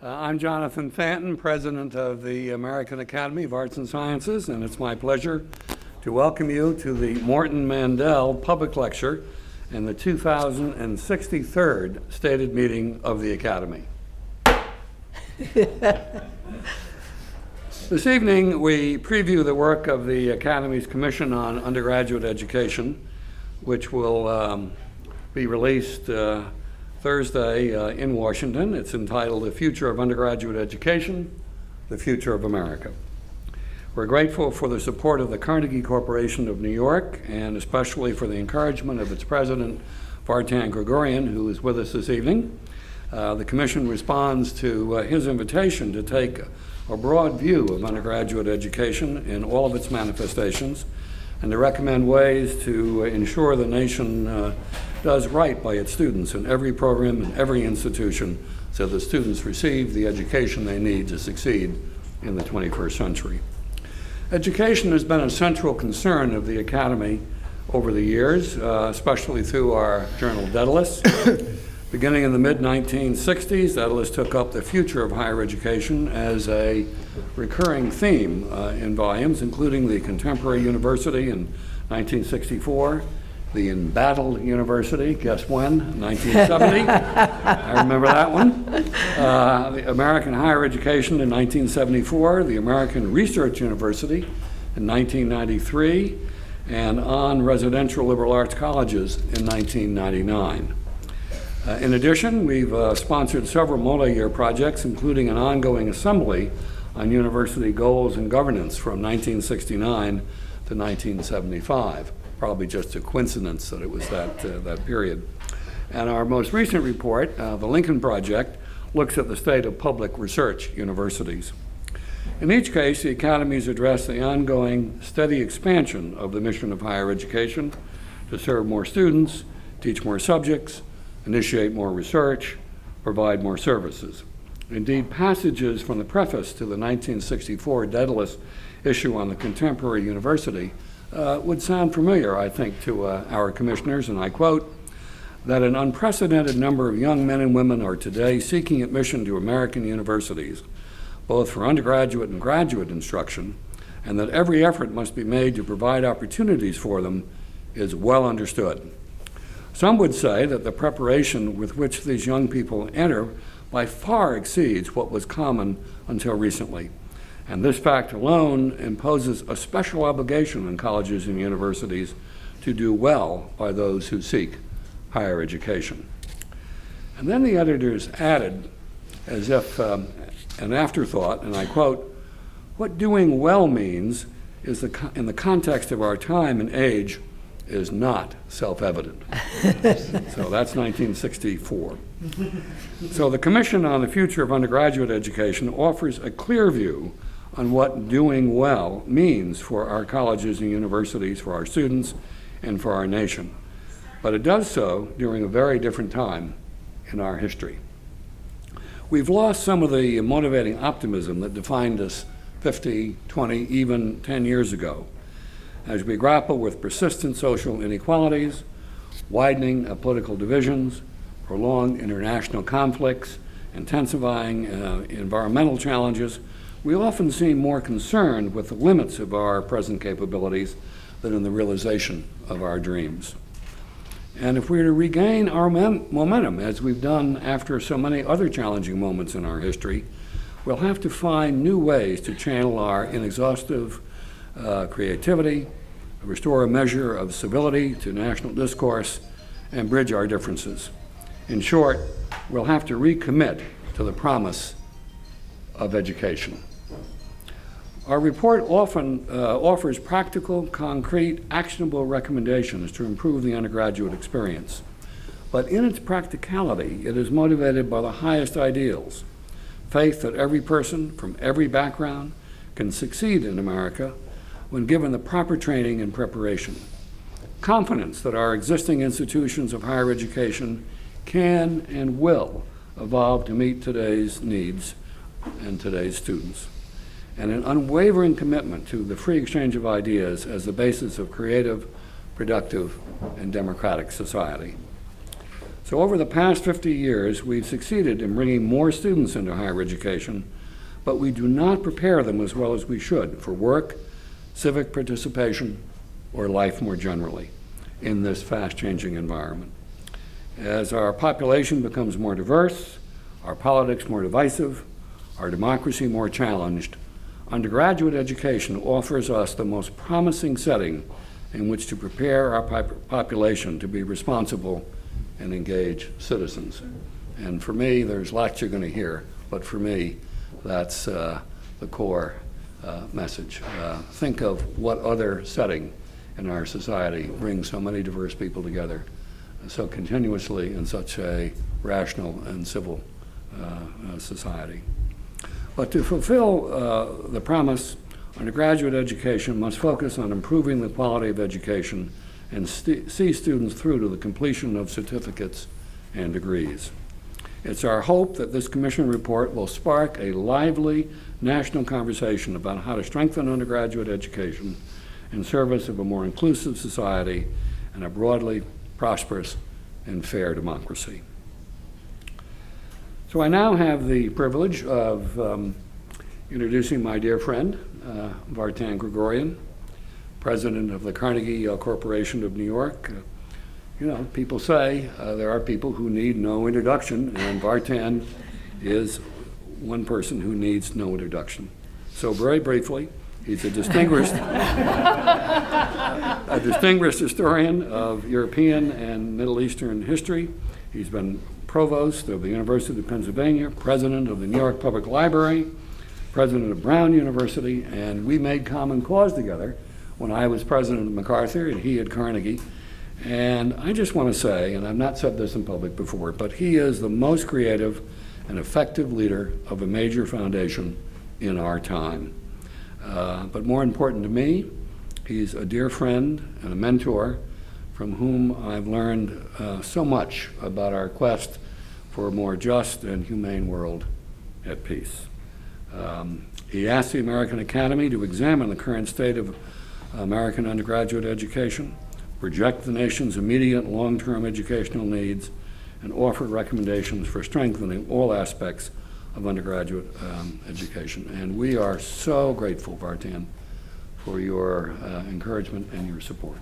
I'm Jonathan Fanton, president of the American Academy of Arts and Sciences, and it's my pleasure to welcome you to the Morton Mandel Public Lecture and the 2063rd stated meeting of the Academy. This evening, we preview the work of the Academy's Commission on Undergraduate Education, which will be released Thursday in Washington. It's entitled The Future of Undergraduate Education, The Future of America. We're grateful for the support of the Carnegie Corporation of New York, and especially for the encouragement of its president, Vartan Gregorian, who is with us this evening. The Commission responds to his invitation to take a broad view of undergraduate education in all of its manifestations, and to recommend ways to ensure the nation does right by its students in every program and every institution, so that students receive the education they need to succeed in the 21st century. Education has been a central concern of the Academy over the years, especially through our journal Daedalus. Beginning in the mid-1960s, Adelis took up the future of higher education as a recurring theme in volumes, including the Contemporary University in 1964, the Embattled University, guess when, 1970, I remember that one, the American Higher Education in 1974, the American Research University in 1993, and on residential liberal arts colleges in 1999. In addition, we've sponsored several multi-year projects, including an ongoing assembly on university goals and governance from 1969 to 1975. Probably just a coincidence that it was that period. And our most recent report, the Lincoln Project, looks at the state of public research universities. In each case, the Academy's addressed the ongoing steady expansion of the mission of higher education to serve more students, teach more subjects, initiate more research, provide more services. Indeed, passages from the preface to the 1964 Daedalus issue on the contemporary university would sound familiar, I think, to our commissioners, and I quote, that an unprecedented number of young men and women are today seeking admission to American universities, both for undergraduate and graduate instruction, and that every effort must be made to provide opportunities for them is well understood. Some would say that the preparation with which these young people enter by far exceeds what was common until recently. And this fact alone imposes a special obligation on colleges and universities to do well by those who seek higher education. And then the editors added, as if an afterthought, and I quote, what doing well means is in the context of our time and age is not self-evident. So that's 1964. So the Commission on the Future of Undergraduate Education offers a clear view on what doing well means for our colleges and universities, for our students, and for our nation. But it does so during a very different time in our history. We've lost some of the motivating optimism that defined us 50, 20, even 10 years ago, as we grapple with persistent social inequalities, widening of political divisions, prolonged international conflicts, intensifying environmental challenges, we often seem more concerned with the limits of our present capabilities than in the realization of our dreams. And if we're to regain our momentum, as we've done after so many other challenging moments in our history, we'll have to find new ways to channel our inexhaustive creativity, restore a measure of civility to national discourse, and bridge our differences. In short, we'll have to recommit to the promise of education. Our report often offers practical, concrete, actionable recommendations to improve the undergraduate experience. But in its practicality, it is motivated by the highest ideals, faith that every person from every background can succeed in America when given the proper training and preparation. Confidence that our existing institutions of higher education can and will evolve to meet today's needs and today's students. And an unwavering commitment to the free exchange of ideas as the basis of creative, productive, and democratic society. So over the past 50 years, we've succeeded in bringing more students into higher education, but we do not prepare them as well as we should for work, civic participation, or life more generally in this fast-changing environment. As our population becomes more diverse, our politics more divisive, our democracy more challenged, undergraduate education offers us the most promising setting in which to prepare our population to be responsible and engage citizens. And for me, there's lots you're going to hear, but for me, that's the core message. Think of what other setting in our society brings so many diverse people together so continuously in such a rational and civil society. But to fulfill the promise, undergraduate education must focus on improving the quality of education and see students through to the completion of certificates and degrees. It's our hope that this commission report will spark a lively national conversation about how to strengthen undergraduate education in service of a more inclusive society and a broadly prosperous and fair democracy. So I now have the privilege of introducing my dear friend, Vartan Gregorian, president of the Carnegie Corporation of New York. You know, people say there are people who need no introduction, and Vartan is one person who needs no introduction. So very briefly, he's a distinguished, a distinguished historian of European and Middle Eastern history. He's been provost of the University of Pennsylvania, president of the New York Public Library, president of Brown University, and we made common cause together when I was president of MacArthur and he at Carnegie. And I just want to say, and I've not said this in public before, but he is the most creative and effective leader of a major foundation in our time. But more important to me, he's a dear friend and a mentor from whom I've learned so much about our quest for a more just and humane world at peace. He asked the American Academy to examine the current state of American undergraduate education, project the nation's immediate and long-term educational needs, and offer recommendations for strengthening all aspects of undergraduate education. And we are so grateful, Vartan, for your encouragement and your support.